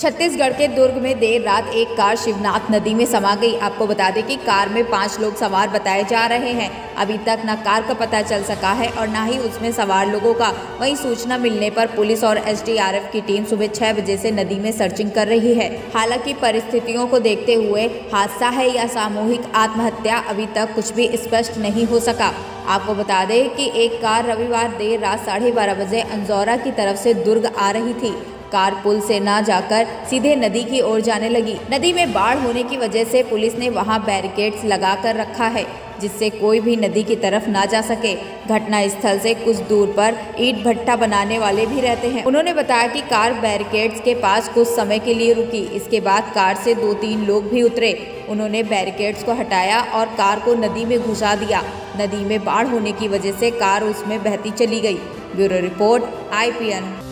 छत्तीसगढ़ के दुर्ग में देर रात एक कार शिवनाथ नदी में समा गई। आपको बता दें कि कार में 5 लोग सवार बताए जा रहे हैं। अभी तक न कार का पता चल सका है और न ही उसमें सवार लोगों का। वहीं सूचना मिलने पर पुलिस और एसडीआरएफ की टीम सुबह 6 बजे से नदी में सर्चिंग कर रही है। हालांकि परिस्थितियों को देखते हुए हादसा है या सामूहिक आत्महत्या अभी तक कुछ भी स्पष्ट नहीं हो सका। आपको बता दें कि एक कार रविवार देर रात 12:30 बजे अंजौरा की तरफ से दुर्ग आ रही थी। कार पुल से ना जाकर सीधे नदी की ओर जाने लगी। नदी में बाढ़ होने की वजह से पुलिस ने वहां बैरिकेड्स लगा कर रखा है, जिससे कोई भी नदी की तरफ ना जा सके। घटना स्थल से कुछ दूर पर ईंट भट्टा बनाने वाले भी रहते हैं। उन्होंने बताया कि कार बैरिकेड्स के पास कुछ समय के लिए रुकी। इसके बाद कार से 2-3 लोग भी उतरे। उन्होंने बैरिकेड्स को हटाया और कार को नदी में घुसा दिया। नदी में बाढ़ होने की वजह से कार उसमें बहती चली गई। Bureau report IPN।